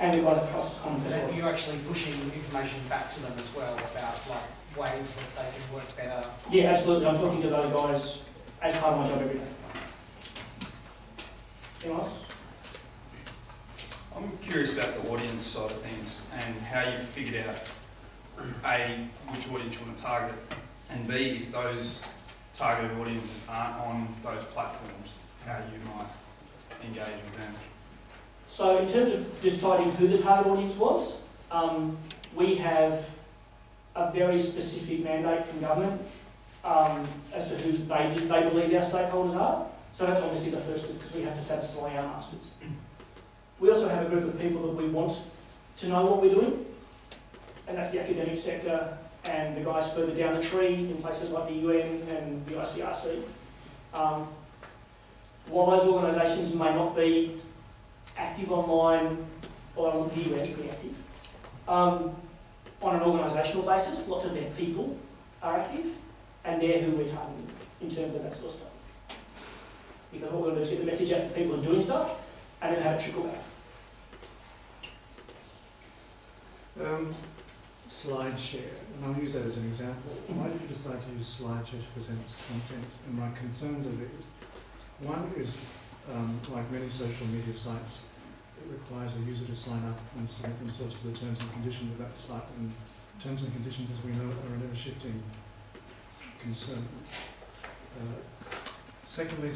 and we've got a process commons as well. You're actually pushing information back to them as well about like ways that they can work better. Yeah, absolutely. I'm talking to those guys as part of my job every day. Anyone else? I'm curious about the audience side of things and how you've figured out A, which audience you want to target, and B, if those targeted audiences aren't on those platforms, how you might engage with them. So in terms of deciding who the target audience was, we have a very specific mandate from government as to who they believe our stakeholders are. So that's obviously the first list because we have to satisfy our masters. We also have a group of people that we want to know what we're doing, and that's the academic sector and the guys further down the tree in places like the UN and the ICRC. While those organisations may not be active online, although the UN's pretty active, on an organisational basis, lots of their people are active, and they're who we're targeting in terms of that sort of stuff. Because what we're going to do is get the message out to people who are doing stuff, and then have it trickle back. SlideShare, and I'll use that as an example. Why did you decide to use SlideShare to present content? And my concerns are these. One is, like many social media sites, it requires a user to sign up and submit themselves to the terms and conditions of that site. And terms and conditions, as we know, are an ever-shifting concern. Secondly,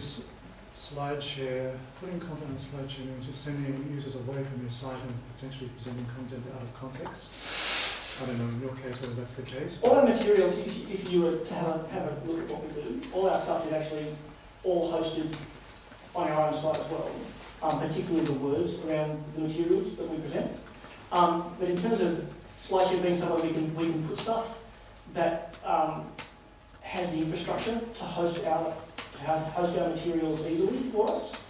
SlideShare, putting content on SlideShare means you're sending users away from your site and potentially presenting content out of context. I don't know in your case whether that's the case. All our materials, if you were to have a look at what we do, all our stuff is actually all hosted on our own site as well, particularly the words around the materials that we present. But in terms of SlideShare being somewhere we can put stuff that has the infrastructure to host our materials easily for us.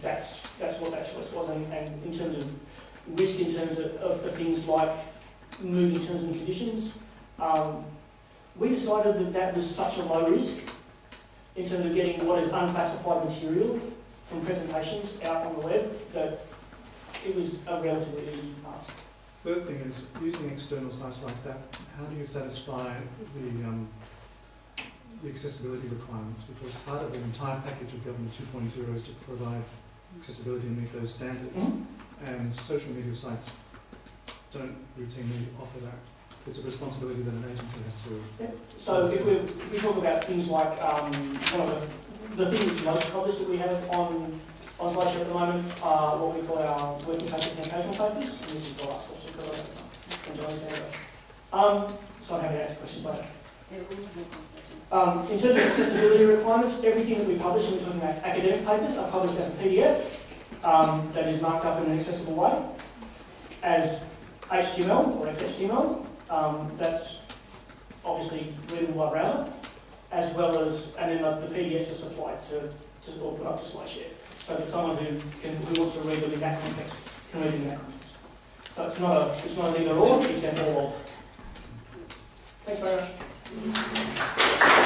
That's what that choice was, and in terms of risk, in terms of the things like moving terms and conditions, we decided that that was such a low risk in terms of getting what is unclassified material from presentations out on the web that it was a relatively easy task. Third thing is using external sites like that. How do you satisfy the accessibility requirements, because part of the entire package of Government 2.0 is to provide accessibility and meet those standards, and social media sites don't routinely offer that. It's a responsibility that an agency has to... Yeah. So if we talk about things like one of the thing that's most published that we have on SlideShare at the moment are what we call our working papers and occasional papers, and this is the last question because I don't know. Enjoy it anyway. So I'm happy to ask questions later. In terms of accessibility requirements, everything that we publish, and we're talking about academic papers, are published as a PDF that is marked up in an accessible way, as HTML or XHTML, that's obviously readable by browser, as well as, and then the PDFs are supplied to or put up to SlideShare, so that someone who wants to read them in that context can read them in that context. So it's not an either or, it's an all of. Thanks very much.